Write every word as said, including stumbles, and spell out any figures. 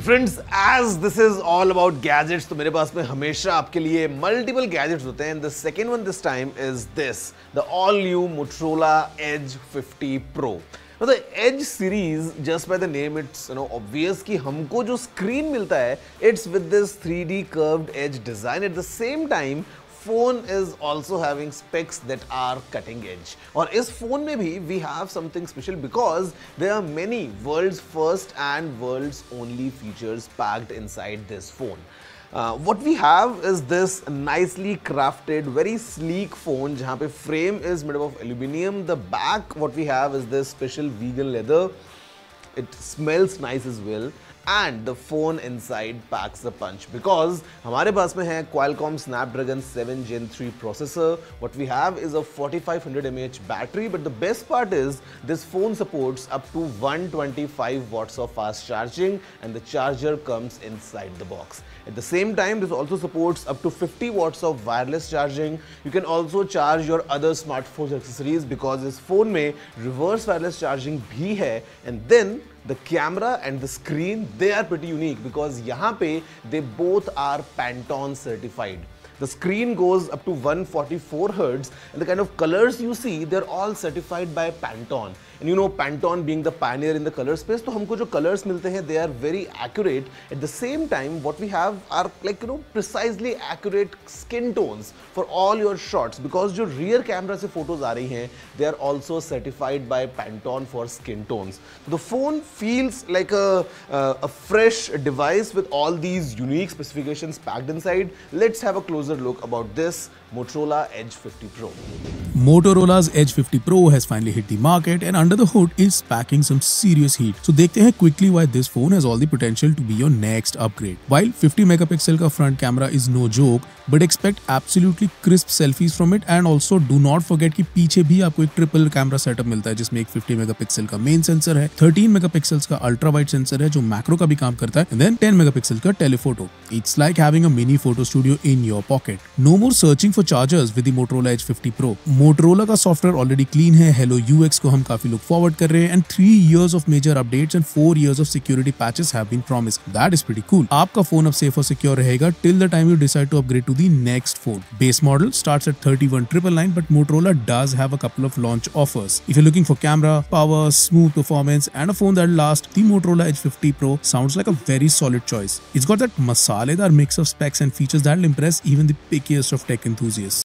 Friends as this is all about gadgets, तो मेरे पास में हमेशा आपके लिए मल्टीपल गैजेट्स होते हैं. The second one this time is this the all new Motorola Edge fifty pro. मतलब Edge series, just by the name it's you know obvious कि हमको जो स्क्रीन मिलता है it's with this three D curved edge design. At the same time phone is also having specs that are cutting edge. और इस phone में भी we have something special because there are many world's first and world's only features packed inside this phone. Uh, what we have is this nicely crafted, very sleek phone जहाँ पे frame is made of aluminium. The back, what we have is this special vegan leather. It smells nice as well. And the phone inside packs the punch because हमारे पास में है Qualcomm Snapdragon seven gen three processor. What we have is a forty-five hundred milliamp hour battery, but the best part is this phone supports up to one hundred twenty-five watts of fast charging, and the charger comes inside the box. At the same time, this also supports up to fifty watts of wireless charging. You can also charge your other smartphone accessories because this phone में reverse wireless charging भी है, and then the camera and the screen, they are pretty unique because यहाँ पे they both are Pantone certified. The screen goes up to one forty-four hertz, and the kind of colors you see, they're all certified by Pantone. And you know, Pantone being the pioneer in the color space, तो हमको जो colors मिलते हैं, they are very accurate. At the same time, what we have are like you know precisely accurate skin tones for all your shots because जो rear camera से photos आ रही हैं, they are also certified by Pantone for skin tones. The phone feels like a uh, a fresh device with all these unique specifications packed inside. Let's have a closer look about this Motorola Edge fifty Pro. Motorola's Edge fifty Pro has finally hit the market, and under the hood is packing some serious heat. So देखते हैं quickly why this phone has all the potential to be your next upgrade. While fifty megapixel का front camera is no joke, but expect absolutely crisp selfies from it, and also do not forget कि पीछे भी आपको एक triple camera setup मिलता है जिसमें एक fifty megapixel का मेन सेंसर है, thirteen megapixels का अल्ट्रा वाइड सेंसर है जो मैक्रो का भी काम करता है, and then ten megapixel का telephoto. It's like having a mini photo studio in your pocket. No more searching for chargers with the Motorola Edge fifty Pro. Motorola का software already clean है. Hello U X को हम काफी look forward कर रहे हैं, and three years of major updates and four years of security patches have been promised. That is pretty cool. आपका phone अब सेफ और सिक्योर रहेगा till the time you decide to upgrade to the next phone. Base model starts at thirty-one nine nine nine, but Motorola does have a couple of launch offers. If you're looking for camera, power, smooth performance, and a phone that lasts, the Motorola Edge fifty Pro sounds like a very solid choice. It's got that masaledar mix of specs and features that'll impress even the pickiest of tech enthusiasts.